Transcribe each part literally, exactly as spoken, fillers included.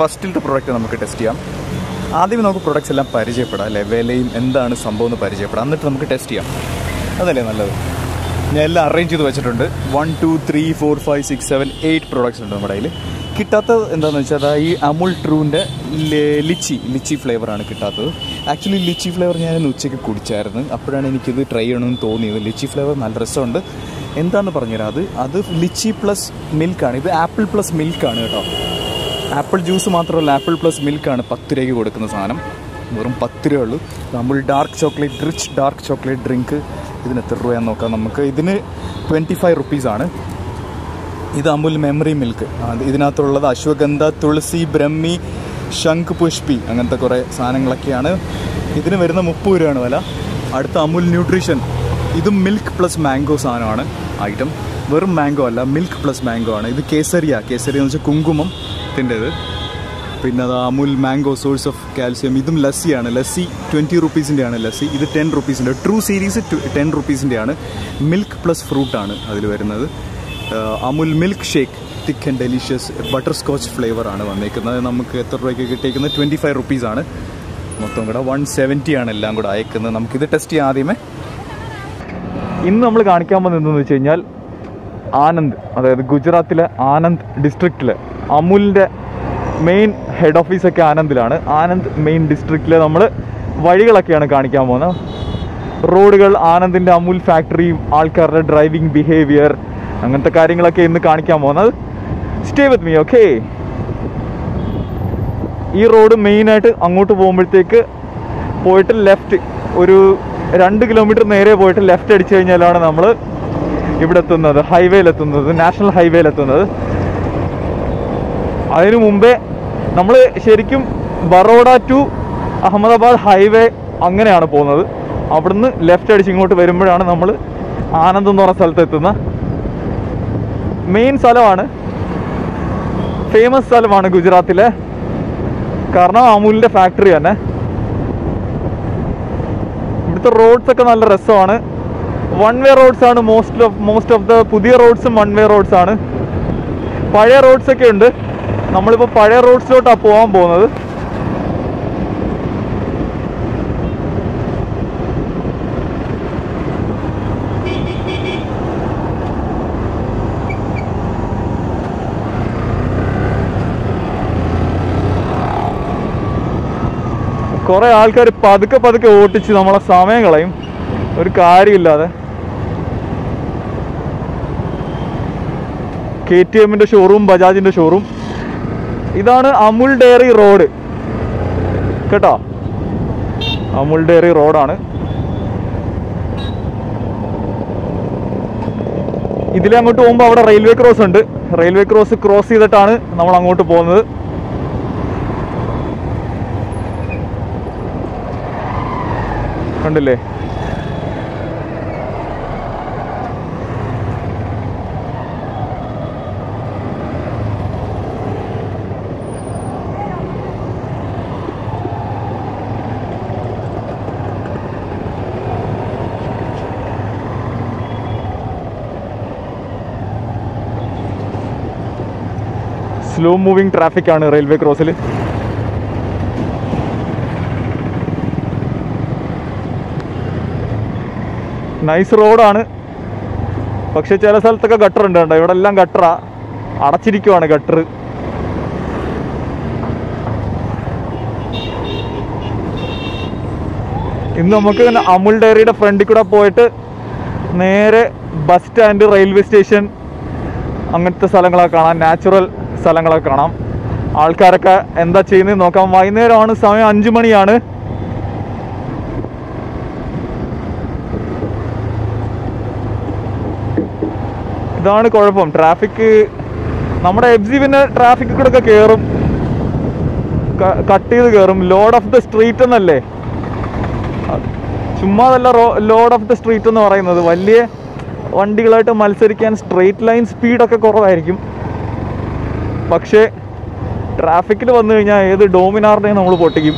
ഫസ്റ്റിലത്തെ product നമുക്ക് test ചെയ്യാം. ആദ്യം നമുക്ക് പ്രൊഡക്ട്സ് എല്ലാം പരിചയപ്പെടാം അല്ലേ, വിലയും എന്താണ് സംഭവം എന്ന് പരിചയപ്പെടാം, എന്നിട്ട് നമുക്ക് ടെസ്റ്റ് ചെയ്യാം. അതല്ലേ നല്ലത്. ഞാൻ എല്ലാം അറേഞ്ച് ചെയ്ത് വെച്ചിട്ടുണ്ട്. One two three four five six seven eight products ഉണ്ട് നമ്മുടെ കയ്യിൽ. കിട്ടാത്തത് എന്താണെന്ന് വെച്ചാൽ അതാ ഈ അമുൽ ട്രൂവിൻ്റെ ലിച്ചി ലിച്ചി ഫ്ലേവറാണ് കിട്ടാത്തത്. ആക്ച്വലി ലിച്ചി ഫ്ലേവർ ഞാൻ ഉച്ചയ്ക്ക് കുടിച്ചായിരുന്നു, അപ്പോഴാണ് എനിക്കിത് ട്രൈ ചെയ്യണമെന്ന് തോന്നിയത്. ലിച്ചി ഫ്ലേവർ നല്ല രസമുണ്ട്. എന്താണെന്ന് പറഞ്ഞുതരാം. അത് അത് ലിച്ചി പ്ലസ് മിൽക്കാണ്. ഇത് ആപ്പിൾ പ്ലസ് മിൽക്കാണ് കേട്ടോ. ആപ്പിൾ ജ്യൂസ് മാത്രമല്ല, ആപ്പിൾ പ്ലസ് മിൽക്കാണ് പത്ത് രൂപയ്ക്ക് കൊടുക്കുന്ന സാധനം. വെറും പത്ത് രൂപ ഉള്ളൂ. നമ്മൾ dark chocolate, rich dark chocolate drink, ഇതിന് എത്ര രൂപയാണെന്ന് നോക്കാം നമുക്ക്. ഇതിന് ട്വൻറ്റി ഫൈവ് റുപ്പീസാണ്. ഇത് അമുൽ മെമ്മറി മിൽക്ക്. ഇതിനകത്തുള്ളത് അശ്വഗന്ധ, തുളസി, ബ്രഹ്മി, ശംഖ് പുഷ്പി, അങ്ങനത്തെ കുറേ സാധനങ്ങളൊക്കെയാണ്. ഇതിന് വരുന്ന മുപ്പത് രൂപയാണ് വില. അടുത്ത അമുൽ ന്യൂട്രീഷൻ. ഇതും മിൽക്ക് പ്ലസ് മാംഗോ സാധനമാണ് ഐറ്റം. വെറും മാംഗോ അല്ല, മിൽക്ക് പ്ലസ് മാംഗോ ആണ്. ഇത് കേസരിയ. കേസരി എന്ന് വെച്ചാൽ കുങ്കുമം ത്തിൻ്റേത്. പിന്നെ അത് Amul mango source of calcium. ഇതും ലസ്സിയാണ്. ലസ്സി ട്വൻറ്റി റുപ്പീസിൻ്റെയാണ് ലസ്സി. ഇത് ടെൻ റുപ്പീസിൻ്റെ. ട്രൂ സീരീസ് ടെൻ റുപ്പീസിൻ്റെയാണ്. മിൽക്ക് പ്ലസ് ഫ്രൂട്ടാണ് അതിൽ വരുന്നത്. Amul milk shake thick and delicious, butterscotch ഫ്ലേവറാണ് വന്നേക്കുന്നത്. നമുക്ക് എത്ര രൂപയ്ക്ക് കിട്ടിയേക്കുന്നത്? ട്വൻറ്റി ഫൈവ് റുപ്പീസാണ്. മൊത്തം കൂടെ വൺ സെവൻറ്റിയാണ് എല്ലാം കൂടെ അയക്കുന്നത്. നമുക്കിത് ടെസ്റ്റ് ചെയ്യാം ആദ്യമേ. ഇന്ന് നമ്മൾ കാണിക്കാൻ പോകുന്നതെന്ന് വെച്ച് കഴിഞ്ഞാൽ ആനന്ദ്, അതായത് ഗുജറാത്തിലെ ആനന്ദ് ഡിസ്ട്രിക്റ്റിലെ അമുലിൻ്റെ മെയിൻ ഹെഡ് ഓഫീസൊക്കെ ആനന്ദിലാണ്. ആനന്ദ് മെയിൻ ഡിസ്ട്രിക്റ്റിലെ നമ്മൾ വഴികളൊക്കെയാണ് കാണിക്കാൻ പോകുന്നത്. റോഡുകൾ, ആനന്ദിൻ്റെ അമുൽ ഫാക്ടറി, ആൾക്കാരുടെ ഡ്രൈവിംഗ് ബിഹേവിയർ, അങ്ങനത്തെ കാര്യങ്ങളൊക്കെ ഇന്ന് കാണിക്കാൻ പോകുന്നത്. Stay with me, okay. ഈ റോഡ് മെയിനായിട്ട് അങ്ങോട്ട് പോകുമ്പോഴത്തേക്ക് പോയിട്ട് ലെഫ്റ്റ് ഒരു രണ്ട് കിലോമീറ്റർ നേരെ പോയിട്ട് ലെഫ്റ്റ് അടിച്ചു കഴിഞ്ഞാലാണ് നമ്മൾ ഇവിടെ എത്തുന്നത്, ഹൈവേയിലെത്തുന്നത്, നാഷണൽ ഹൈവേയിലെത്തുന്നത്. അതിനു മുമ്പേ നമ്മൾ ശരിക്കും ബറോഡ ടു അഹമ്മദാബാദ് ഹൈവേ അങ്ങനെയാണ് പോകുന്നത്. അവിടുന്ന് ലെഫ്റ്റ് അടിച്ച് ഇങ്ങോട്ട് വരുമ്പോഴാണ് നമ്മൾ ആനന്ദ് എന്ന് പറഞ്ഞ സ്ഥലത്ത് എത്തുന്ന മെയിൻ സ്ഥലമാണ്, ഫേമസ് സ്ഥലമാണ് ഗുജറാത്തിലെ. കാരണം അമൂലിൻ്റെ ഫാക്ടറി തന്നെ. ഇവിടുത്തെ റോഡ്സൊക്കെ നല്ല രസമാണ്. വൺ വേ റോഡ്സാണ് most of most of the പുതിയ റോഡ്സും വൺ വേ റോഡ്സാണ്. പഴയ റോഡ്സൊക്കെ ഉണ്ട്. നമ്മളിപ്പോൾ പഴയ റോഡ്സിലോട്ടാണ് പോകാൻ പോകുന്നത്. കുറേ ആൾക്കാർ പതുക്കെ പതുക്കെ ഓടിച്ച് നമ്മളെ സമയം കളയും ഒരു കാര്യമില്ലാതെ. കെ ടി എമ്മിൻ്റെ ഷോറൂം, ബജാജിൻ്റെ ഷോറൂം. ഇതാണ് അമുൽ ഡെയറി റോഡ് കേട്ടോ. അമുൽ ഡെയറി റോഡാണ്. ഇതിലെ അങ്ങോട്ട് പോകുമ്പോൾ അവിടെ റെയിൽവേ ക്രോസ് ഉണ്ട്. റെയിൽവേ ക്രോസ് ക്രോസ് ചെയ്തിട്ടാണ് നമ്മൾ അങ്ങോട്ട് പോകുന്നത്. കണ്ടില്ലേ, സ്ലോ മൂവിങ് ട്രാഫിക് ആണ് റെയിൽവേ ക്രോസിൽ. നൈസ് റോഡാണ്, പക്ഷെ ചില സ്ഥലത്തൊക്കെ ഗട്ടർ ഉണ്ട് കേട്ടോ. ഇവിടെ എല്ലാം ഗട്ടറാ, അടച്ചിരിക്കുവാണ് ഗട്ടർ. ഇന്ന് നമുക്ക് അമുൽ ഡെയറിയുടെ ഫ്രണ്ടിൽ കൂടെ പോയിട്ട് നേരെ ബസ് സ്റ്റാൻഡ്, റെയിൽവേ സ്റ്റേഷൻ, അങ്ങനത്തെ സ്ഥലങ്ങളൊക്കെ കാണാം, നാച്ചുറൽ സ്ഥലങ്ങളൊക്കെ കാണാം. ആൾക്കാരൊക്കെ എന്താ ചെയ്യുന്നത് നോക്കാം. വൈകുന്നേരമാണ് സമയം, അഞ്ചു മണിയാണ്. ഇതാണ് കുഴപ്പം, ട്രാഫിക്. നമ്മുടെ എബ്സി പിന്നെ ട്രാഫിക് കൂടെ ഒക്കെ കയറും, കട്ട് ചെയ്ത് കയറും. ലോഡ് ഓഫ് ദ സ്ട്രീറ്റ് എന്നല്ലേ, ചുമ്മാതല്ല ലോഡ് ഓഫ് ദ സ്ട്രീറ്റ് എന്ന് പറയുന്നത്. വലിയ വണ്ടികളായിട്ട് മത്സരിക്കാൻ സ്ട്രെയിറ്റ് ലൈൻ സ്പീഡൊക്കെ കുറവായിരിക്കും, പക്ഷേ ട്രാഫിക്കിൽ വന്നു കഴിഞ്ഞാൽ ഏത് ഡോമിനാറിനെയും നമ്മൾ പൊട്ടിക്കും.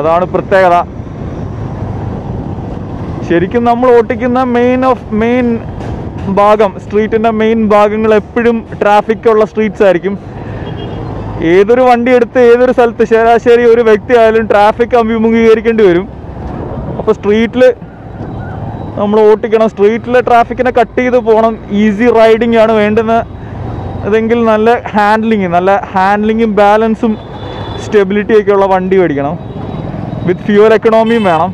അതാണ് പ്രത്യേകത. ശരിക്കും നമ്മൾ ഓടിക്കുന്ന മെയിൻ ഓഫ് മെയിൻ ഭാഗം, സ്ട്രീറ്റിൻ്റെ മെയിൻ ഭാഗങ്ങൾ എപ്പോഴും ട്രാഫിക്കുള്ള സ്ട്രീറ്റ്സ് ആയിരിക്കും. ഏതൊരു വണ്ടി എടുത്ത് ഏതൊരു സ്ഥലത്ത് ശരാശരി ഒരു വ്യക്തി ആയാലും ട്രാഫിക് അഭിമുഖീകരിക്കേണ്ടി വരും. അപ്പോൾ സ്ട്രീറ്റിൽ നമ്മൾ ഓടിക്കണം, സ്ട്രീറ്റിലെ ട്രാഫിക്കിനെ കട്ട് ചെയ്ത് പോകണം. ഈസി റൈഡിംഗ് ആണ് വേണ്ടുന്ന അതെങ്കിൽ നല്ല ഹാൻഡ്ലിങ്, നല്ല ഹാൻഡ്ലിങ്ങും ബാലൻസും സ്റ്റെബിലിറ്റിയൊക്കെയുള്ള വണ്ടി മേടിക്കണം. വിത്ത് ഫ്യൂവൽ എക്കണോമിയും വേണം.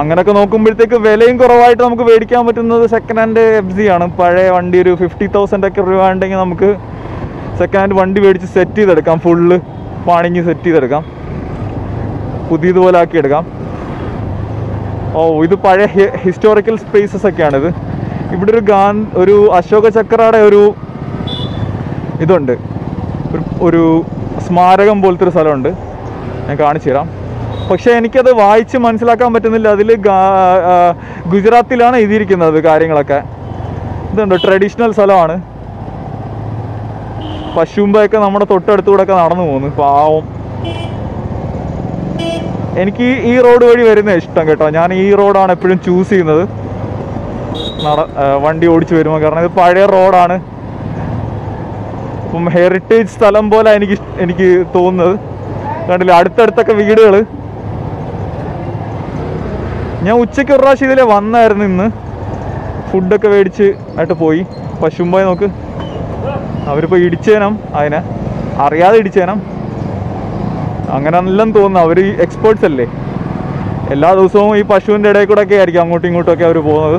അങ്ങനെയൊക്കെ നോക്കുമ്പോഴത്തേക്ക് വിലയും കുറവായിട്ട് നമുക്ക് മേടിക്കാൻ പറ്റുന്നത് സെക്കൻഡ് ഹാൻഡ് എഫ് സി ആണ്. പഴയ വണ്ടി ഒരു ഫിഫ്റ്റി തൗസൻഡ് ഒക്കെ രൂപ ഉണ്ടെങ്കിൽ നമുക്ക് സെക്കൻഡ് ഹാൻഡ് വണ്ടി മേടിച്ച് സെറ്റ് ചെയ്തെടുക്കാം, ഫുള്ള് പണിഞ്ഞ് സെറ്റ് ചെയ്തെടുക്കാം, പുതിയതുപോലെ ആക്കിയെടുക്കാം. ഓ, ഇത് പഴയ ഹിസ്റ്റോറിക്കൽ സ്പേസസ് ഒക്കെയാണിത്. ഇവിടെ ഒരു ഗാൻ ഒരു അശോക ചക്രയുടെ ഒരു ഇതുണ്ട്, ഒരു സ്മാരകം പോലത്തെ ഒരു സ്ഥലമുണ്ട്, ഞാൻ കാണിച്ചു തരാം. പക്ഷേ എനിക്കത് വായിച്ച് മനസ്സിലാക്കാൻ പറ്റുന്നില്ല. അതിൽ ഗുജറാത്തിലാണ് എഴുതിയിരിക്കുന്നത് കാര്യങ്ങളൊക്കെ. ഇതുണ്ട്, ട്രഡീഷണൽ സ്ഥലമാണ്. പശുമ്പൊക്കെ നമ്മുടെ തൊട്ടടുത്തൂടെ ഒക്കെ നടന്നു പോകുന്നു, പാവം. എനിക്ക് ഈ റോഡ് വഴി വരുന്നത് ഇഷ്ടം കേട്ടോ. ഞാൻ ഈ റോഡാണ് എപ്പോഴും ചൂസ് ചെയ്യുന്നത് നട വണ്ടി ഓടിച്ചു വരുമ്പോൾ. കാരണം ഇത് പഴയ റോഡാണ്, ഇപ്പം ഹെറിറ്റേജ് സ്ഥലം പോലെ എനിക്ക് എനിക്ക് തോന്നുന്നത്. കണ്ടില്ല, അടുത്തടുത്തൊക്കെ വീടുകൾ. ഞാൻ ഉച്ചയ്ക്ക് ഒരു പ്രാവശ്യം ഇതിലെ വന്നായിരുന്നു, ഇന്ന് ഫുഡൊക്കെ മേടിച്ച് ആയിട്ട് പോയി. പശുമ്പായി നോക്ക്, അവരിപ്പോൾ ഇടിച്ചേനം, അതിനെ അറിയാതെ ഇടിച്ചേനം അങ്ങനെ എല്ലാം തോന്നുന്നു. അവർ എക്സ്പേർട്സ് അല്ലേ, എല്ലാ ദിവസവും ഈ പശുവിൻ്റെ ഇടയിൽ കൂടെ ഒക്കെ ആയിരിക്കും അങ്ങോട്ടും ഇങ്ങോട്ടും ഒക്കെ അവർ പോകുന്നത്.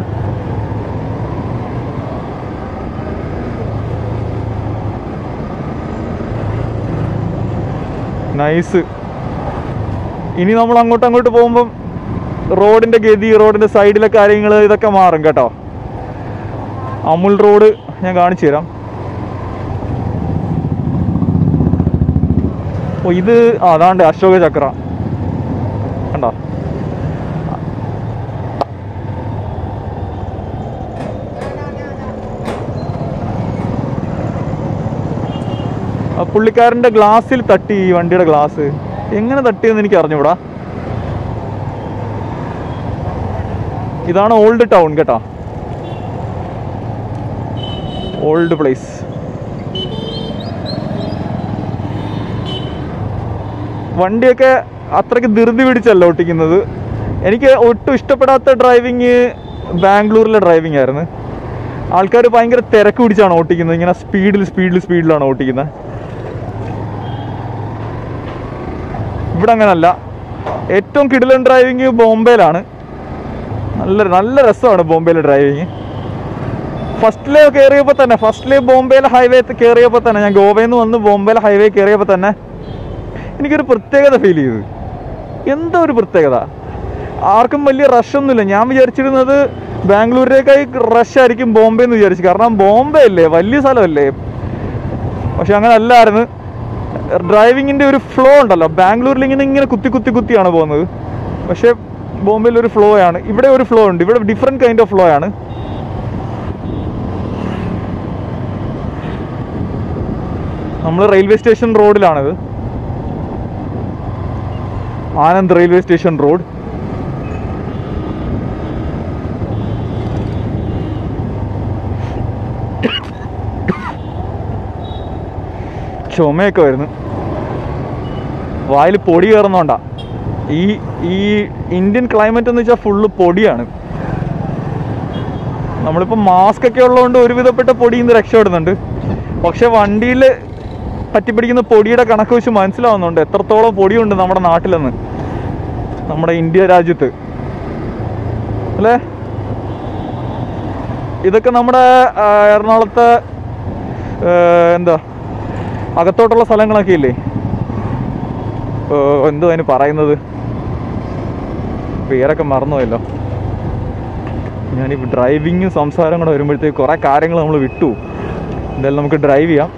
നൈസ്. ഇനി നമ്മൾ അങ്ങോട്ടും അങ്ങോട്ട് പോകുമ്പം റോഡിൻ്റെ ഗതി, റോഡിൻ്റെ സൈഡിലെ കാര്യങ്ങൾ ഇതൊക്കെ മാറും കേട്ടോ. അമുൽ റോഡ് ഞാൻ കാണിച്ചു തരാം. ഓ, ഇത് അതാണ്ട് അശോക ചക്ര കണ്ടോ. പുള്ളിക്കാരൻ്റെ ഗ്ലാസ്സിൽ തട്ടി, ഈ വണ്ടിയുടെ ഗ്ലാസ് എങ്ങനെ തട്ടിയെന്ന് എനിക്ക് അറിഞ്ഞൂടാ. ഇതാണ് ഓൾഡ് ടൗൺ കേട്ടോ, ഓൾഡ് പ്ലേസ്. വണ്ടിയൊക്കെ അത്രയ്ക്ക് ധൃതി പിടിച്ചല്ല ഓട്ടിക്കുന്നത്. എനിക്ക് ഒട്ടും ഇഷ്ടപ്പെടാത്ത ഡ്രൈവിങ് ബാംഗ്ലൂരിലെ ഡ്രൈവിംഗ് ആയിരുന്നു. ആൾക്കാർ ഭയങ്കര തിരക്ക് പിടിച്ചാണ് ഓട്ടിക്കുന്നത്, ഇങ്ങനെ സ്പീഡിൽ സ്പീഡിൽ സ്പീഡിലാണ് ഓട്ടിക്കുന്നത്. ഇവിടെ അങ്ങനല്ല. ഏറ്റവും കിടിലൻ ഡ്രൈവിങ് ബോംബെയിലാണ്. നല്ല നല്ല രസമാണ് ബോംബെയിലെ ഡ്രൈവിങ്. ഫസ്റ്റിലെ കയറിയപ്പോൾ തന്നെ, ഫസ്റ്റിലെ ബോംബെയിലെ ഹൈവേ കയറിയപ്പോൾ തന്നെ, ഞാൻ ഗോവയിൽ നിന്ന് വന്ന് ബോംബെയിലെ ഹൈവേ കയറിയപ്പോൾ തന്നെ എനിക്കൊരു പ്രത്യേകത ഫീൽ ചെയ്തു. എന്തോ ഒരു പ്രത്യേകത. ആർക്കും വലിയ റഷൊന്നുമില്ല. ഞാൻ വിചാരിച്ചിരുന്നത് ബാംഗ്ലൂരിലേക്കായി റഷായിരിക്കും ബോംബെ എന്ന് വിചാരിച്ചു, കാരണം ബോംബെ അല്ലേ, വലിയ സ്ഥലമല്ലേ. പക്ഷെ അങ്ങനെ അല്ലായിരുന്നു. ഡ്രൈവിങ്ങിൻ്റെ ഒരു ഫ്ലോ ഉണ്ടല്ലോ, ബാംഗ്ലൂരിൽ ഇങ്ങനെ ഇങ്ങനെ കുത്തി കുത്തി കുത്തിയാണ് പോകുന്നത്. പക്ഷേ ബോംബെയിൽ ഒരു ഫ്ലോ ആണ്. ഇവിടെ ഒരു ഫ്ലോ ഉണ്ട്, ഇവിടെ ഡിഫറെൻറ്റ് കൈൻഡ് ഓഫ് ഫ്ലോ ആണ്. നമ്മൾ റെയിൽവേ സ്റ്റേഷൻ റോഡിലാണിത്, ആനന്ദ് റെയിൽവേ സ്റ്റേഷൻ റോഡ്. ചുമയൊക്കെ വരുന്നു, വായിൽ പൊടി കയറുന്നോണ്ടാ. ഈ ഈ ഇന്ത്യൻ ക്ലൈമറ്റ് എന്ന് വെച്ചാൽ ഫുള്ള് പൊടിയാണ്. നമ്മളിപ്പോൾ മാസ്ക് ഒക്കെ ഉള്ളതുകൊണ്ട് ഒരുവിധപ്പെട്ട പൊടിയിൽ നിന്ന് രക്ഷപ്പെടുന്നുണ്ട്. പക്ഷെ വണ്ടിയിൽ പറ്റിപ്പിടിക്കുന്ന പൊടിയുടെ കണക്ക് വെച്ച് മനസ്സിലാവുന്നുണ്ട് എത്രത്തോളം പൊടിയുണ്ട് നമ്മുടെ നാട്ടിലെന്ന്, നമ്മുടെ ഇന്ത്യ രാജ്യത്ത് അല്ലേ. ഇതൊക്കെ നമ്മുടെ എറണാകുളത്തെ എന്താ അകത്തോട്ടുള്ള സ്ഥലങ്ങളൊക്കെ ഇല്ലേ, എന്തോ അതിന് പറയുന്നത്, പേരൊക്കെ മറന്നുപോയല്ലോ. ഞാനിപ്പോൾ ഡ്രൈവിങ്ങും സംസാരം കൂടെ വരുമ്പോഴത്തേക്ക് കുറേ കാര്യങ്ങൾ നമ്മൾ വിട്ടു. എന്തായാലും നമുക്ക് ഡ്രൈവ് ചെയ്യാം.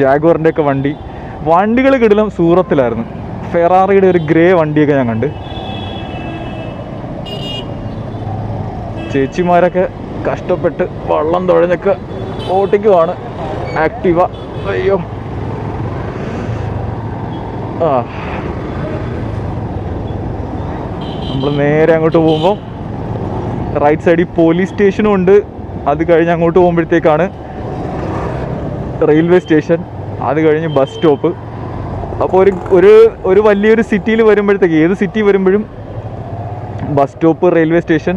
ജാഗ്വറിൻ്റെ ഒക്കെ വണ്ടി, വണ്ടികൾ കിടലും സൂറത്തിലായിരുന്നു. ഫെറാറിയുടെ ഒരു ഗ്രേ വണ്ടിയൊക്കെ ഞാൻ കണ്ട്. ചേച്ചിമാരൊക്കെ കഷ്ടപ്പെട്ട് വള്ളം തുഴഞ്ഞൊക്കെ ഓട്ടിക്കുവാണ്. ആക്റ്റീവ, അയ്യോ. ആ, നമ്മൾ നേരെ അങ്ങോട്ട് പോകുമ്പോൾ റൈറ്റ് സൈഡിൽ പോലീസ് സ്റ്റേഷനും ഉണ്ട്. അത് കഴിഞ്ഞ് അങ്ങോട്ട് പോകുമ്പോഴത്തേക്കാണ് റെയിൽവേ സ്റ്റേഷൻ, അത് കഴിഞ്ഞ് ബസ് സ്റ്റോപ്പ്. അപ്പോൾ ഒരു ഒരു ഒരു വലിയൊരു സിറ്റിയിൽ വരുമ്പോഴത്തേക്ക്, ഏത് സിറ്റി വരുമ്പോഴും ബസ് സ്റ്റോപ്പ്, റെയിൽവേ സ്റ്റേഷൻ,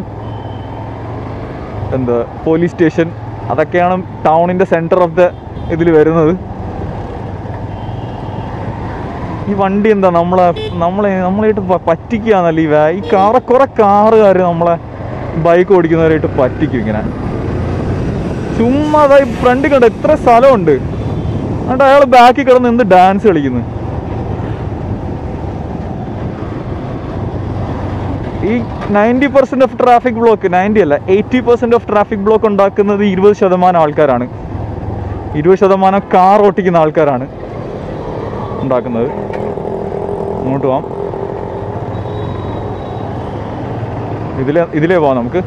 എന്താ പോലീസ് സ്റ്റേഷൻ, അതൊക്കെയാണ് ടൗണിൻ്റെ സെൻറ്റർ ഓഫ് ദ ഇതിൽ വരുന്നത്. ഈ വണ്ടി എന്താ നമ്മളെ നമ്മളെ നമ്മളായിട്ട് പറ്റിക്കുകയാണല്ല ഈ ഈ കാറ കുറേ കാറുകാർ നമ്മളെ ബൈക്ക് ഓടിക്കുന്നവരായിട്ട് പറ്റിക്കും. ഇങ്ങനെ ചുമ്മാ അതായി ഫ്രണ്ടിൽ കണ്ട എത്ര സ്ഥലമുണ്ട്, എന്നിട്ട് അയാൾ ബാക്കിൽ കിടന്ന് എന്ത് ഡാൻസ് കളിക്കുന്നു. ഈ ninety percent of traffic block, ninety അല്ല eighty percent of traffic block ഉണ്ടാക്കുന്നത് ഇരുപത് ശതമാനം ആൾക്കാരാണ്, ഇരുപത് ശതമാനം കാർ ഓട്ടിക്കുന്ന ആൾക്കാരാണ് ഉണ്ടാക്കുന്നത്. അങ്ങോട്ട് പോവാം, ഇതിലെ ഇതിലേ പോവാം നമുക്ക്.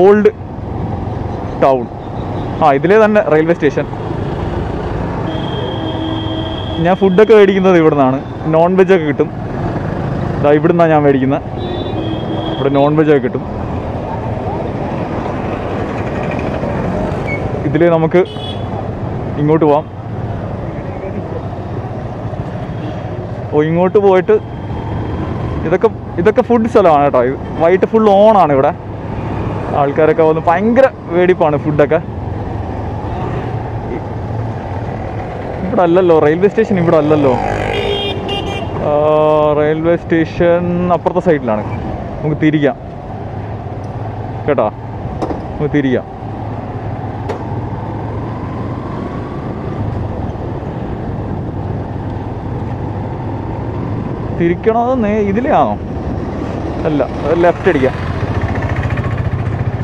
ഓൾഡ് ടൗൺ, ആ ഇതിലേ തന്നെ റെയിൽവേ സ്റ്റേഷൻ. ഞാൻ ഫുഡൊക്കെ മേടിക്കുന്നത് ഇവിടെ നിന്നാണ്, നോൺ വെജൊക്കെ കിട്ടും. ഇതാ ഇവിടെ നിന്നാണ് ഞാൻ മേടിക്കുന്നത്, ഇവിടെ നോൺ വെജൊക്കെ കിട്ടും. ഇതിലേ നമുക്ക് ഇങ്ങോട്ട് പോവാം. ഓ ഇങ്ങോട്ട് പോയിട്ട് ഇതൊക്കെ ഇതൊക്കെ ഫുഡ് സ്ഥലമാണ് കേട്ടോ. ഇത് വൈകിട്ട് ഫുൾ ഓണാണ് ഇവിടെ, ആൾക്കാരൊക്കെ വന്ന് ഭയങ്കര വേടിപ്പാണ്. ഫുഡൊക്കെ ഇവിടെ അല്ലല്ലോ, റെയിൽവേ സ്റ്റേഷൻ ഇവിടെ അല്ലല്ലോ, റെയിൽവേ സ്റ്റേഷൻ അപ്പുറത്തെ സൈഡിലാണ്. നമുക്ക് തിരിക്കാം കേട്ടോ, നമുക്ക് തിരിക്കാം. തിരിക്കണമെന്ന് ഇതിലാണോ? അല്ല, ലെഫ്റ്റ് അടിക്കാം,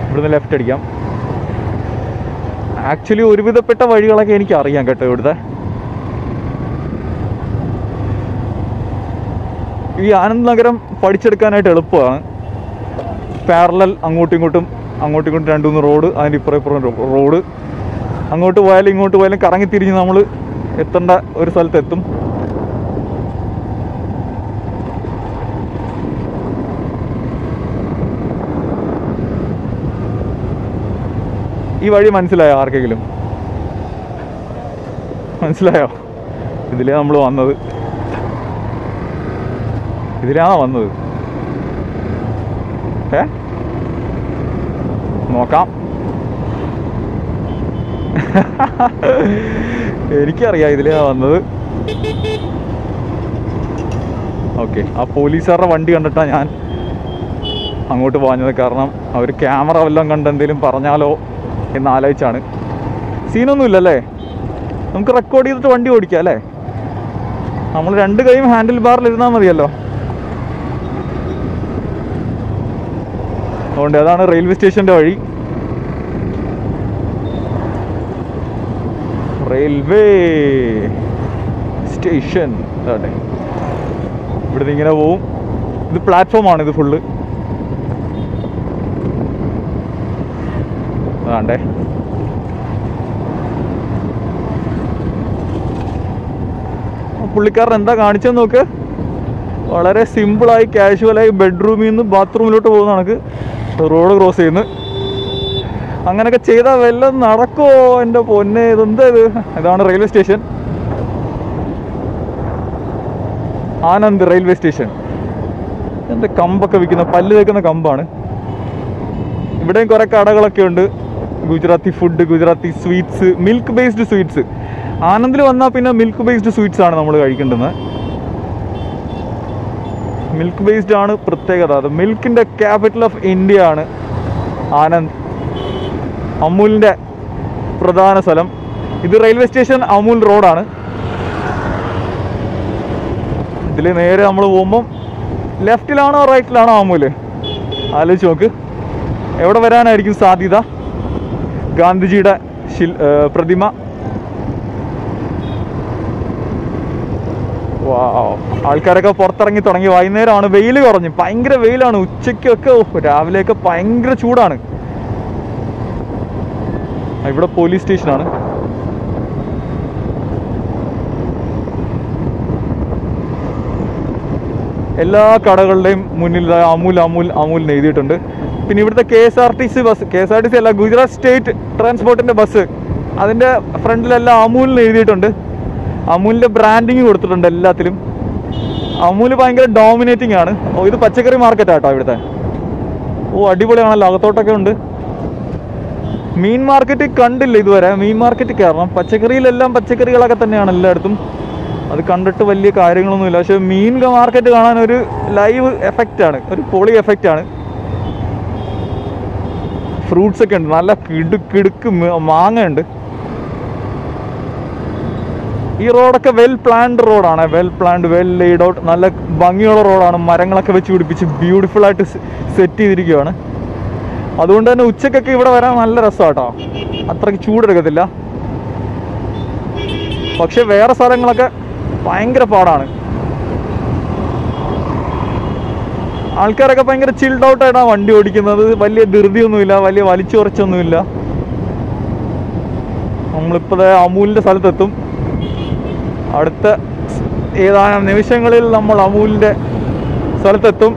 ഇവിടുന്ന് ലെഫ്റ്റ് അടിക്കാം. ആക്ച്വലി ഒരുവിധപ്പെട്ട വഴികളൊക്കെ എനിക്കറിയാം കേട്ടോ ഇവിടുത്തെ. ഈ ആനന്ദ് നഗരം പഠിച്ചെടുക്കാനായിട്ട് എളുപ്പമാണ്. പാരലൽ അങ്ങോട്ടും ഇങ്ങോട്ടും അങ്ങോട്ടും ഇങ്ങോട്ടും രണ്ടു മൂന്ന് റോഡ്, അതിൻ്റെ ഇപ്പുറം ഇപ്പുറം റോഡ്. അങ്ങോട്ട് പോയാലും ഇങ്ങോട്ട് പോയാലും കറങ്ങി തിരിഞ്ഞ് നമ്മൾ എത്തേണ്ട ഒരു സ്ഥലത്തെത്തും. ഈ വഴി മനസ്സിലായോ ആർക്കെങ്കിലും? മനസ്സിലായോ? ഇതിലേ നമ്മൾ വന്നത്, ഇതിലാണോ വന്നത്? ഏ നോക്കാം, എനിക്കറിയാം ഇതിലാ വന്നത്. ഓക്കെ, ആ പോലീസുകാരുടെ വണ്ടി കണ്ടിട്ടാ ഞാൻ അങ്ങോട്ട് പറഞ്ഞത്, കാരണം അവർ ക്യാമറ വല്ലതും കണ്ട് എന്തെങ്കിലും പറഞ്ഞാലോ എന്നാലോചിച്ചാണ്. സീനൊന്നുമില്ലല്ലേ, നമുക്ക് റെക്കോർഡ് ചെയ്തിട്ട് വണ്ടി ഓടിക്കാം അല്ലേ? നമ്മൾ രണ്ട് കൈയും ഹാൻഡിൽ ബാറിലിരുന്നാൽ മതിയല്ലോ. അതുകൊണ്ട് അതാണ് റെയിൽവേ സ്റ്റേഷൻ്റെ വഴി. റെയിൽവേ സ്റ്റേഷൻ അതെ, ഇവിടുന്ന് ഇങ്ങനെ പോവും. ഇത് പ്ലാറ്റ്ഫോമാണ്, ഇത് ഫുള്ള് അതാണ്ടേ. പുള്ളിക്കാരൻ എന്താ കാണിച്ചെന്ന് നോക്ക്, വളരെ സിമ്പിളായി കാഷ്വലായി ബെഡ്റൂമിൽ നിന്ന് ബാത്റൂമിലോട്ട് പോകുന്ന കണക്ക് റോഡ് ക്രോസ് ചെയ്യുന്നു. അങ്ങനെയൊക്കെ ചെയ്താൽ വല്ലതും നടക്കുമോ എൻ്റെ പൊന്നെ? ഇതെന്താ ഇത്? ഇതാണ് railway station, Anand railway station. എൻ്റെ കമ്പൊക്കെ വിൽക്കുന്ന, പല്ല് തേക്കുന്ന കമ്പാണ്. ഇവിടെയും കുറേ കടകളൊക്കെ ഉണ്ട്, Gujarati food, Gujarati sweets, milk based sweets. ആനന്ദിൽ വന്നാൽ പിന്നെ മിൽക്ക് ബേസ്ഡ് സ്വീറ്റ്സ് ആണ് നമ്മൾ കഴിക്കേണ്ടത്. മിൽക്ക് ബേസ്ഡ് ആണ് പ്രത്യേകത. അത് മിൽക്കിൻ്റെ ക്യാപിറ്റൽ ഓഫ് ഇന്ത്യ ആണ് ആനന്ദ്, അമൂലിൻ്റെ പ്രധാന സ്ഥലം. ഇത് റെയിൽവേ സ്റ്റേഷൻ, അമൂൽ റോഡാണ്. ഇതിൽ നേരെ നമ്മൾ പോകുമ്പം ലെഫ്റ്റിലാണോ റൈറ്റിലാണോ അമൂൽ ആലോചിച്ച് നോക്ക്. എവിടെ വരാനായിരിക്കും സാധ്യത? ഗാന്ധിജിയുടെ ശിൽ പ്രതിമ. വാ, ആൾക്കാരൊക്കെ പുറത്തിറങ്ങി തുടങ്ങി. വൈകുന്നേരമാണ്, വെയിൽ കുറഞ്ഞു, ഭയങ്കര വെയിലാണ്. ഉച്ചയ്ക്കൊക്കെ രാവിലെയൊക്കെ ഭയങ്കര ചൂടാണ്. ഇവിടെ പോലീസ് സ്റ്റേഷനാണ്. എല്ലാ കടകളുടെയും മുന്നിൽ അമൂൽ അമൂൽ അമൂൽ എഴുതിയിട്ടുണ്ട്. പിന്നെ ഇവിടുത്തെ K S R T C bus, K S R T C അല്ല, ഗുജറാത്ത് സ്റ്റേറ്റ് ട്രാൻസ്പോർട്ടിൻ്റെ ബസ്, അതിൻ്റെ ഫ്രണ്ടിലെല്ലാം അമൂലിന് എഴുതിയിട്ടുണ്ട്. അമൂലിൻ്റെ ബ്രാൻഡിങ് കൊടുത്തിട്ടുണ്ട് എല്ലാത്തിലും. അമൂൽ ഭയങ്കര ഡോമിനേറ്റിംഗ് ആണ്. ഓ, ഇത് പച്ചക്കറി മാർക്കറ്റാട്ടോ ഇവിടുത്തെ. ഓ, അടിപൊളിയാണല്ലോ, അകത്തോട്ടൊക്കെ ഉണ്ട്. മീൻ മാർക്കറ്റ് കണ്ടില്ല ഇതുവരെ, മീൻ മാർക്കറ്റ് കയറണം. പച്ചക്കറിയിലെല്ലാം പച്ചക്കറികളൊക്കെ തന്നെയാണ് എല്ലായിടത്തും, അത് കണ്ടിട്ട് വലിയ കാര്യങ്ങളൊന്നുമില്ല. പക്ഷെ മീൻ മാർക്കറ്റ് കാണാൻ ഒരു ലൈവ് എഫക്റ്റാണ്, ഒരു പൊളി എഫക്റ്റാണ്. ഫ്രൂട്ട്സ് ഒക്കെ ഉണ്ട്, നല്ല കിടുക്കിടുക്ക് മാങ്ങ ഉണ്ട്. ഈ റോഡൊക്കെ വെൽ പ്ലാൻഡ് റോഡാണ്, well planned, well laid out, നല്ല ഭംഗിയുള്ള റോഡാണ്. മരങ്ങളൊക്കെ വെച്ച് പിടിപ്പിച്ച് ബ്യൂട്ടിഫുൾ ആയിട്ട് സെറ്റ് ചെയ്തിരിക്കുകയാണ്. അതുകൊണ്ട് തന്നെ ഉച്ചക്കൊക്കെ ഇവിടെ വരാൻ നല്ല രസമാട്ടോ, അത്രയ്ക്ക് ചൂടെടുക്കത്തില്ല. പക്ഷെ വേറെ സ്ഥലങ്ങളൊക്കെ ഭയങ്കര പാടാണ്. ആൾക്കാരൊക്കെ ഭയങ്കര ചിൽഡ് ഔട്ട് ആയിട്ടാണ് വണ്ടി ഓടിക്കുന്നത്, വലിയ ധൃതിയൊന്നുമില്ല, വലിയ വലിച്ചുറച്ചൊന്നുമില്ല. നമ്മളിപ്പോൾ അമൂലിൻ്റെ സ്ഥലത്തെത്തും. അടുത്ത ഏതാനും നിമിഷങ്ങളിൽ നമ്മൾ അമൂലിൻ്റെ സ്ഥലത്തെത്തും.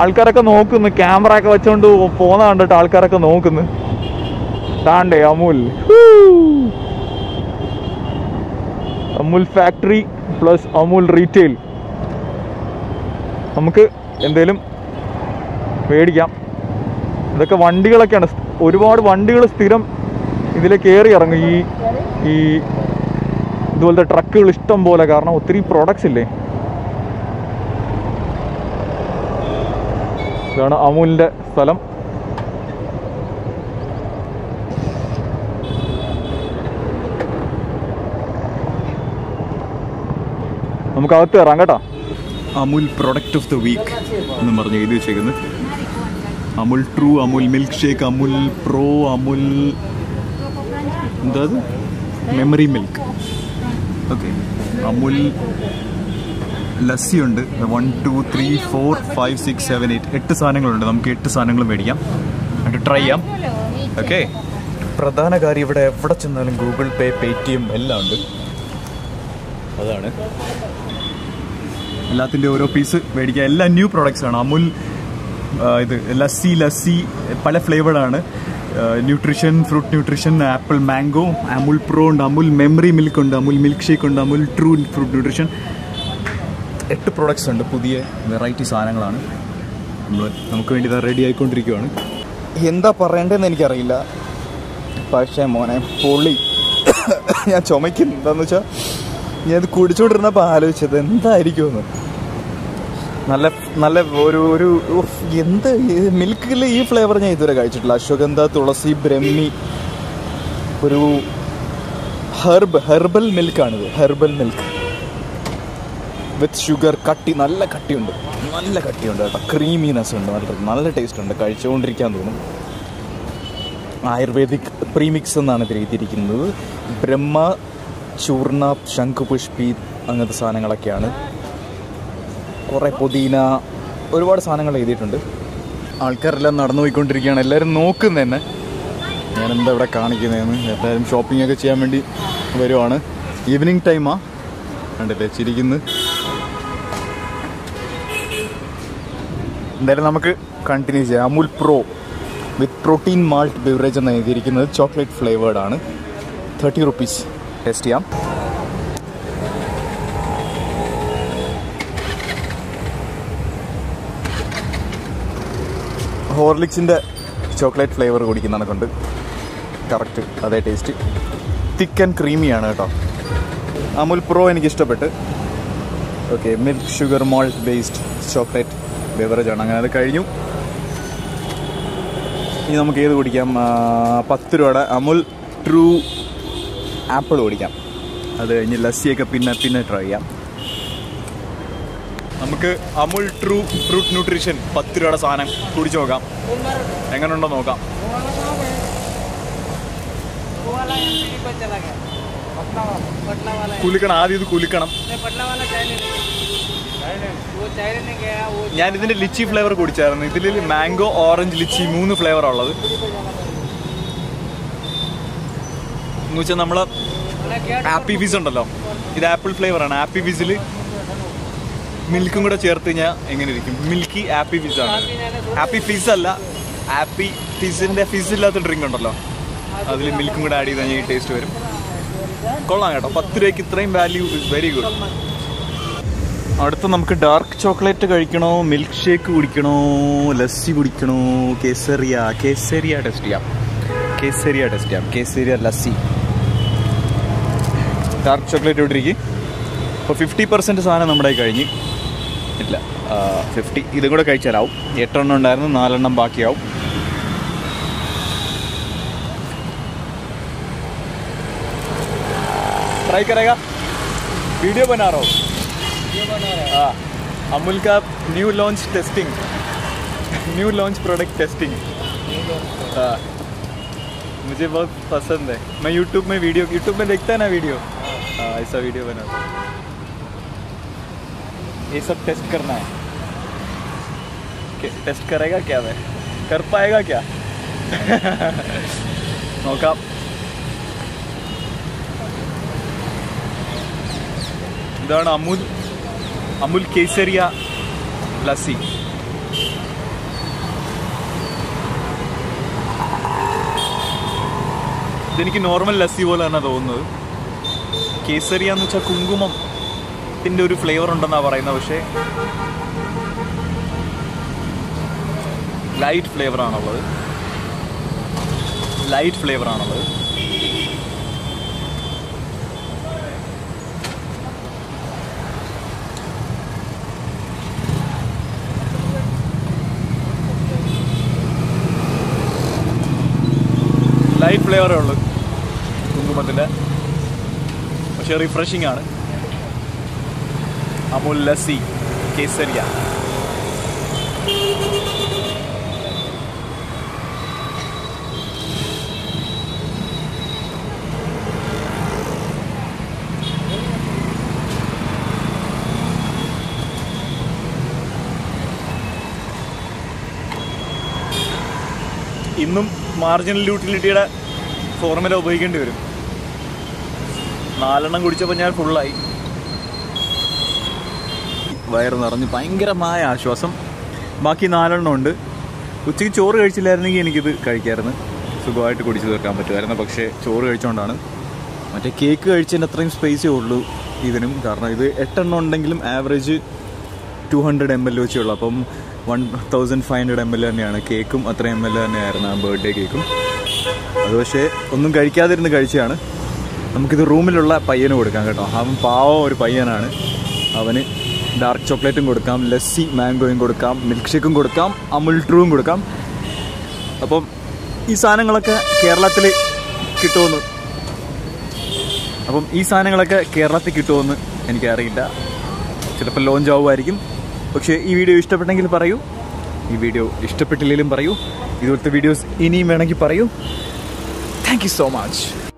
ആൾക്കാരൊക്കെ നോക്കുന്നു, ക്യാമറ ഒക്കെ വെച്ചോണ്ട് പോകുന്ന കണ്ടിട്ട് ആൾക്കാരൊക്കെ നോക്കുന്നു. താണ്ടേ Amul, Amul factory plus Amul retail. നമുക്ക് എന്തേലും മേടിക്കാം. ഇതൊക്കെ വണ്ടികളൊക്കെയാണ്, ഒരുപാട് വണ്ടികൾ സ്ഥിരം ഇതിലെ കയറി ഇറങ്ങും, ഈ ഈ ഇതുപോലത്തെ ട്രക്കുകൾ ഇഷ്ടം പോലെ. കാരണം ഒത്തിരി പ്രോഡക്ട്സ് ഇല്ലേ. ഇതാണ് അമൂലിൻ്റെ സ്ഥലം. നമുക്ക് അകത്ത് കയറാം കേട്ടോ. Amul product of the week എന്ന് പറഞ്ഞ് എഴുതി വെച്ചേക്കുന്നത്. Amul true, Amul milk shake, Amul pro, Amul എന്താ അത്, മെമ്മറി മിൽക്ക്, ഓക്കെ, അമൂൽ ലസ്സിയുണ്ട്. One two three four five six seven eight എട്ട് സാധനങ്ങളുണ്ട്. നമുക്ക് എട്ട് സാധനങ്ങളും മേടിക്കാം, എന്നിട്ട് ട്രൈ ചെയ്യാം. ഓക്കെ, പ്രധാന കാര്യം ഇവിടെ എവിടെ ചെന്നാലും ഗൂഗിൾ പേ, പേടിഎം എല്ലാം ഉണ്ട്. അതാണ് എല്ലാത്തിൻ്റെ ഓരോ പീസ് മേടിക്കുക. എല്ലാം ന്യൂ പ്രോഡക്ട്സാണ്. അമൂൽ ഇത് ലസ്സി, ലസ്സി പല ഫ്ലേവേഡാണ്. Nutrition, fruit nutrition, apple mango, Amul pro ഉണ്ട്, അമൂൽ മെമ്മറി മിൽക്ക് ഉണ്ട്, അമൂൽ മിൽക്ക് ഷേക്ക് ഉണ്ട്, അമൂൽ ട്രൂ ഫ്രൂട്ട് ന്യൂട്രീഷൻ. എട്ട് പ്രോഡക്ട്സ് ഉണ്ട്, പുതിയ വെറൈറ്റി സാധനങ്ങളാണ്. നമ്മൾ നമുക്ക് വേണ്ടി ഇതാ റെഡി ആയിക്കൊണ്ടിരിക്കുകയാണ്. എന്താ പറയേണ്ടതെന്ന് എനിക്കറിയില്ല, പക്ഷേ മോനെ പൊളി. ഞാൻ ചുമയ്ക്കുന്നു, എന്താണെന്ന് വെച്ചാൽ ഞാനത് കുടിച്ചോണ്ടിരുന്നപ്പോൾ ആലോചിച്ചത് എന്തായിരിക്കുമെന്ന്. നല്ല നല്ല ഒരു ഒരു എന്ത് മിൽക്കിൽ ഈ ഫ്ലേവർ ഞാൻ ഇതുവരെ കഴിച്ചിട്ടില്ല. അശ്വഗന്ധ, തുളസി, ബ്രഹ്മി, ഒരു ഹെർബ് ഹെർബൽ മിൽക്കാണിത്. ഹെർബൽ മിൽക്ക് വിത്ത് ഷുഗർ, കട്ടി, നല്ല കട്ടിയുണ്ട്, നല്ല കട്ടിയുണ്ട് കേട്ടോ. ക്രീമിനെസ് ഉണ്ട്, നല്ല നല്ല ടേസ്റ്റ് ഉണ്ട്, കഴിച്ചുകൊണ്ടിരിക്കാൻ തോന്നും. ആയുർവേദിക് പ്രീമിക്സ് എന്നാണ് ഇതിൽ എഴുതിയിരിക്കുന്നത്. ബ്രഹ്മ, ചൂർണ, ശംഖുപുഷ്പി അങ്ങനത്തെ സാധനങ്ങളൊക്കെയാണ്. കുറേ പുതിന, ഒരുപാട് സാധനങ്ങൾ എഴുതിയിട്ടുണ്ട്. ആൾക്കാരെല്ലാം നടന്നു പോയിക്കൊണ്ടിരിക്കുകയാണ്, എല്ലാവരും നോക്കുന്നത് തന്നെ ഞാനെന്താ ഇവിടെ കാണിക്കുന്നതെന്ന്. എല്ലാവരും ഷോപ്പിംഗ് ഒക്കെ ചെയ്യാൻ വേണ്ടി വരുവാണ്. ഈവനിങ് ടൈമാണ്, കണ്ടില്ലേ ചിരിക്കുന്നത്. എന്തായാലും നമുക്ക് കണ്ടിന്യൂ ചെയ്യാം. Amul pro with protein malt beverage എന്ന് എഴുതിയിരിക്കുന്നത്, ചോക്ലേറ്റ് ഫ്ലേവേർഡാണ്. Thirty rupees. ടേസ്റ്റ് ചെയ്യാം. ഹോർലിക്സിൻ്റെ ചോക്ലേറ്റ് ഫ്ലേവർ കുടിക്കുന്നതാണ് കൊണ്ട് കറക്റ്റ് അതേ ടേസ്റ്റ്. തിക്ക് ആൻഡ് ക്രീമിയാണ് കേട്ടോ. അമൂൽ പ്രോ എനിക്കിഷ്ടപ്പെട്ട്. Okay, milk sugar malt based chocolate ബെവറേജാണ്. അങ്ങനെ അത് കഴിഞ്ഞു. ഇനി നമുക്ക് ഏത് കുടിക്കാം? പത്ത് രൂപയുടെ അമൂൽ ട്രൂ ആപ്പിൾ കുടിക്കാം. അത് കഴിഞ്ഞ് ലസ്സിയൊക്കെ പിന്നെ പിന്നെ ട്രൈ ചെയ്യാം. നമുക്ക് അമൂൽ ട്രൂ ഫ്രൂട്ട് ന്യൂട്രീഷൻ പത്ത് രൂപയുടെ സാധനം കുടിച്ചു നോക്കാം, എങ്ങനെയുണ്ടോ നോക്കാം. കുലുക്കണം, ആദ്യം ഇത് കുലുക്കണം. ഞാൻ ഇതിൻ്റെ ലിച്ചി ഫ്ലേവർ കുടിച്ചായിരുന്നു. ഇതിൽ മാംഗോ, ഓറഞ്ച്, ലിച്ചി മൂന്ന് ഫ്ലേവറാണ് ഉള്ളത്. എന്ന് വെച്ചാൽ നമ്മൾ ആപ്പി ഫിസ് ഉണ്ടല്ലോ, ഇത് ആപ്പിൾ ഫ്ലേവറാണ്. ആപ്പി ഫിസിൽ മിൽക്കും കൂടെ ചേർത്ത് കഴിഞ്ഞാൽ എങ്ങനെ ഇരിക്കും? മിൽക്കി ആപ്പി ഫിസ് ആണ്. ആപ്പി ഫിസ് അല്ല, ആപ്പി ഫിസിൻ്റെ ഫിസ് ഇല്ലാത്ത ഡ്രിങ്ക് ഉണ്ടല്ലോ, അതിൽ മിൽക്കും കൂടെ ആഡ് ചെയ്ത് കഴിഞ്ഞാൽ ഈ ടേസ്റ്റ് വരും. കൊള്ളാം കേട്ടോ, പത്ത് രൂപയ്ക്ക് ഇത്രയും വാല്യൂ ഇസ് വെരി ഗുഡ്. അടുത്ത നമുക്ക് ഡാർക്ക് ചോക്ലേറ്റ് കഴിക്കണോ, മിൽക്ക് ഷേക്ക് കുടിക്കണോ, ലസ്സി കുടിക്കണോ, കേസരിയ കേസരിയ ടെസ്റ്റ് ചെയ്യാം കേസരിയ ടെസ്റ്റ് ചെയ്യാം കേസരിയ ലസ്സി. ഡാർക്ക് ചോക്ലേറ്റ് ഇവിടെ ഇരിക്കും. അപ്പോൾ ഫിഫ്റ്റി പെർസെൻറ്റ് സാധനം നമ്മുടെ കഴിഞ്ഞ് ഇല്ല, ഫിഫ്റ്റി ഇതും കൂടെ കഴിച്ചാലാവും. എട്ടെണ്ണം ഉണ്ടായിരുന്നു, നാലെണ്ണം ബാക്കിയാവും. ट्राई करेगा? वीडियो बना रहा हूँ। अमूल का new launch testing, new launch product testing मुझे बहुत पसंद है। मैं YouTube में वीडियो YouTube में देखता है ना वीडियो, हाँ ऐसा वीडियो बनाता हूँ। ये सब टेस्ट करना है, टेस्ट करेगा क्या, मैं कर पाएगा क्या? नौका ഇതാണ് അമുൽ അമുൽ കേസരിയ ലസ്സി. ഇതെനിക്ക് നോർമൽ ലസ്സി പോലെ തന്നെ തോന്നുന്നത്. കേസരിയ എന്ന് വെച്ചാൽ കുങ്കുമത്തിൻ്റെ ഒരു ഫ്ലേവർ ഉണ്ടെന്നാണ് പറയുന്നത്, പക്ഷേ ലൈറ്റ് ഫ്ലേവറാണുള്ളത് ലൈറ്റ് ഫ്ലേവറാണുള്ളത് ലൈറ്റ് ഫ്ലേവറേ ഉള്ളൂ കുങ്കുമത്തിൻ്റെ, പക്ഷേ റിഫ്രഷിംഗ് ആണ്. അമുൽ ലസ്സി കേസരിയ. ഇന്നും മാർജിനൽ യൂട്ടിലിറ്റിയുടെ ഫോർമുല ഉപയോഗിക്കേണ്ടി വരും. നാലെണ്ണം കുടിച്ചപ്പോൾ ഞാൻ ഫുള്ളായി, വയറ് നിറഞ്ഞ് ഭയങ്കരമായ ആശ്വാസം. ബാക്കി നാലെണ്ണം ഉണ്ട്. ഉച്ചയ്ക്ക് ചോറ് കഴിച്ചില്ലായിരുന്നെങ്കിൽ എനിക്കിത് കഴിക്കാമായിരുന്നു, സുഖമായിട്ട് കുടിച്ച് തീർക്കാൻ പറ്റുമായിരുന്നു. പക്ഷേ ചോറ് കഴിച്ചുകൊണ്ടാണ്. മറ്റേ കേക്ക് കഴിച്ചതിന് അത്രയും സ്പേസേ ഉള്ളൂ ഇതിനും, കാരണം ഇത് എട്ടെണ്ണം ഉണ്ടെങ്കിലും average two hundred M L വെച്ചേ ഉള്ളൂ. അപ്പം one thousand five hundred M L തന്നെയാണ്. കേക്കും അത്ര എം എൽ തന്നെയായിരുന്നു ആ ബർത്ത്ഡേ കേക്കും. അത് പക്ഷേ ഒന്നും കഴിക്കാതിരുന്ന് കഴിച്ചതാണ്. നമുക്കിത് റൂമിലുള്ള പയ്യന് കൊടുക്കാം കേട്ടോ. അവൻ പാവം ഒരു പയ്യനാണ്. അവന് ഡാർക്ക് ചോക്ലേറ്റും കൊടുക്കാം, ലസ്സി മാംഗോയും കൊടുക്കാം, മിൽക്ക് ഷേക്കും കൊടുക്കാം, അമുൽ ട്രൂവും കൊടുക്കാം. അപ്പം ഈ സാധനങ്ങളൊക്കെ കേരളത്തിൽ കിട്ടുമെന്ന് അപ്പം ഈ സാധനങ്ങളൊക്കെ കേരളത്തിൽ കിട്ടുമെന്ന് എനിക്കറിയില്ല. ചിലപ്പോൾ ലോഞ്ച് ആവുമായിരിക്കും. പക്ഷേ ഈ വീഡിയോ ഇഷ്ടപ്പെട്ടെങ്കിൽ പറയൂ, ഈ വീഡിയോ ഇഷ്ടപ്പെട്ടില്ലെങ്കിലും പറയൂ. ഇതുപോലത്തെ വീഡിയോസ് ഇനിയും വേണമെങ്കിൽ പറയൂ. Thank you so much.